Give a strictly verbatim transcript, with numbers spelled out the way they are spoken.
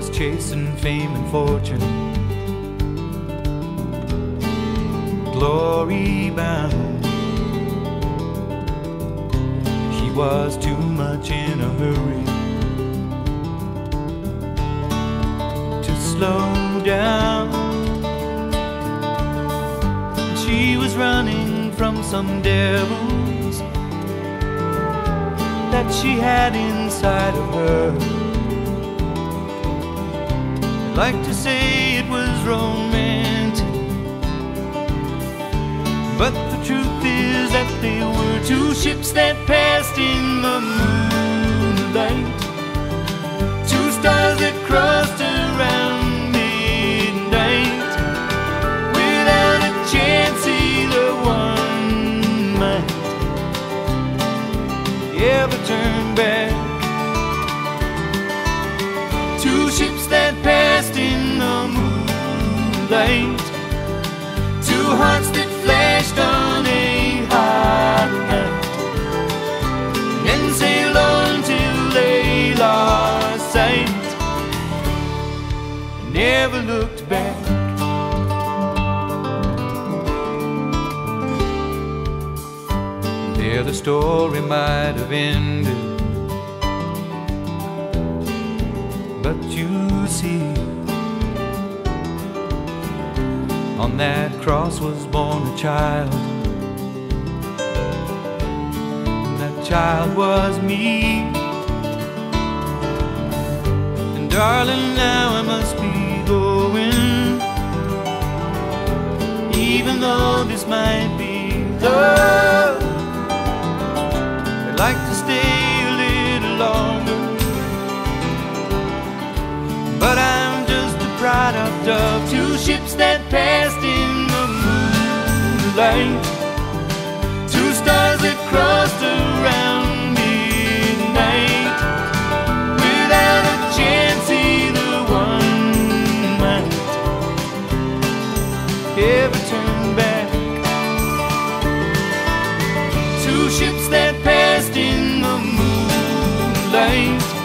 was chasing fame and fortune, glory bound. He was too much in a hurry to slow down. She was running from some devils that she had inside of her. I'd like to say it was romantic, but the truth is that they were two ships that passed in the moonlight, two stars that crossed around midnight, without a chance either one might ever turn back. Two ships that passed in the moonlight, two hearts that flashed on a hot night, and sailed on till they lost sight, never looked back. There the story might have ended, but you see, on that cross was born a child, and that child was me. And darling, now I must be going, even though this might be love. I'd like to stay a little longer, but I'm just a product of two ships that passed in the moonlight, two stars that crossed around midnight, without a chance either one might ever turn back. Two ships that passed in the moonlight,